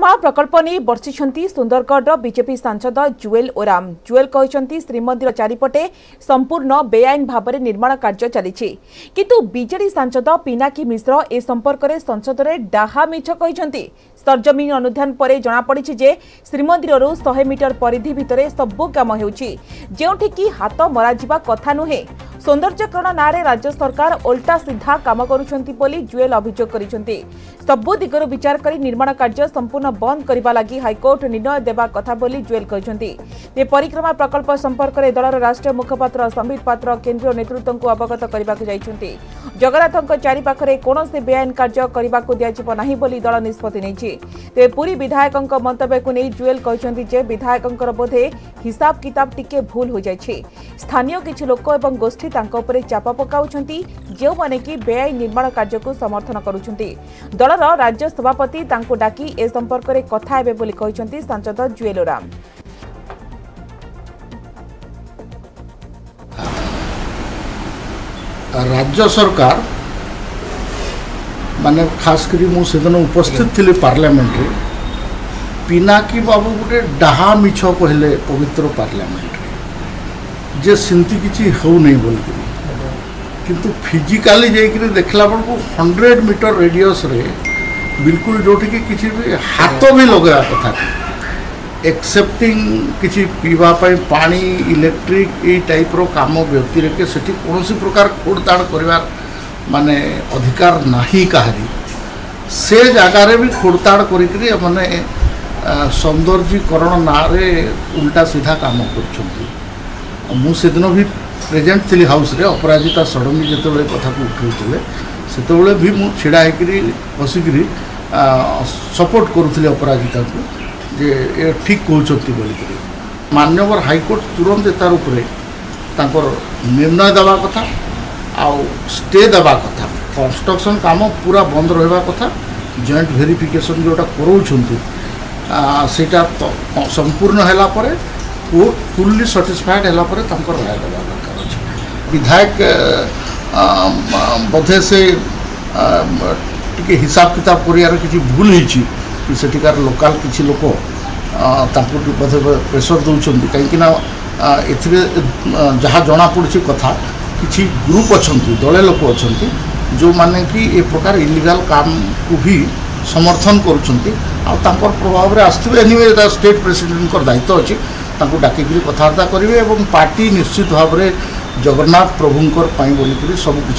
परिक्रमा प्रकल्प नहीं बर्षि सुंदरगढ़ बीजेपी सांसद जुएल ओराम। जुएल कहते श्रीमंदिर चारिपटे संपूर्ण बेआईन भाव में निर्माण कार्य चली किंतु बीजेडी सांसद पिनाकी मिश्रा ए संपर्क में संसद में डाहा मिछ कहते। सरजमीन अनुधान पर जमापड़ी जे श्रीमंदिर 100 मीटर परिधि भितर सबू कम होउठिकी हाथ मराजिबा कथा नुहे। सौंदर्यकरण नारे राज्य सरकार उल्टा सीधा काम करुछंती बोली जुएल अभियोग करिसंती। सबु दिगरो विचार करी निर्माण कार्य संपूर्ण बंद करबा लागि हाईकोर्ट निर्णय देबा कथा बोली जुएल कहिसंती। ये परिक्रमा प्रकल्प संपर्क में दलर राष्ट्रीय मुखपात्र संबित पात्र केन्द्रीय नेतृत्व को अवगत करबाक जाइछंती। जगन्नाथक चारि पाखरे कोनोसी बेआईन कार्य करबाक दिया जिवो नाही बोली दल निष्पत्ति नेछि। ते पूरी विधायकक मंतव्य को नहीं जुएल कहिसंती जे विधायकक बोधे हिसाब किताब टिके भूल हो जाइछि। स्थानीय किछि लोक एवं गोष्ठी चाप पकाउछंती जो माने कि बेआईन निर्माण कार्य को समर्थन करुछंती। दलर राज्य सभापति तांको डाकी ए संपर्क में कथा हेबे बोली कहिसंती सांसद जुएल ओराम। राज्य सरकार माने खास करी मु सेदन उपस्थित थिले पार्लियामेंट रे पिनाकी बाबू गोटे डाहा मिछ कहले पवित्र पार्लियामेंट जे सेमती किसी होनी बोलकर किंतु फिजिकाली जाकर देखला बेलू 100 मीटर रेडियस रे बिल्कुल जोटि किसी भी हाथ भी लगे कथा एक्सेप्टिंग किसी पीवाई पा इलेक्ट्रिक ये टाइप्र कम व्यक्तिरेके से कौन प्रकार खोड़ताड़ कर माने अधिकार नहीं कहारी से जगार भी खोड़ताड़ करके सौंदर्यीकरण ना उल्टा सीधा काम कर मु दिन भी प्रेजेंट थी हाउस रे अपराजिता सडंगी जो कथा को उठाते से भी मुड़ा बसिक सपोर्ट करूँ अपराजिता को जे ये ठीक कहते बोलिक मान्यवर हाईकोर्ट तुरंत तार उपरे निर्णय देवा कथा आउ स्टे देवा कथा कंस्ट्रक्शन काम पूरा बंद रहा कथा जॉइंट वेरिफिकेशन जोटा कराटा संपूर्ण है वो फुल्ली सैटिस्फाइड है राय देवा दरकार अच्छे विधायक बोधे से टे हिसाब किताब कर किसी भूल हो सेठिकार लोकाल किसी लोक बोधे प्रेसर दौरान कहीं जहाँ जनापड़ी कथा किसी ग्रुप अच्छा दले लोक अच्छा जो माने कि ए प्रकार इलिगाल काम को भी समर्थन कर प्रभाव में आसवे एनिवे स्टेट प्रेसिडेंट दायित्व अच्छे तांको डाकिकरी कथबार्ता करेंगे और पार्टी निश्चित भाव में जगन्नाथ प्रभुंकर सबकिछ।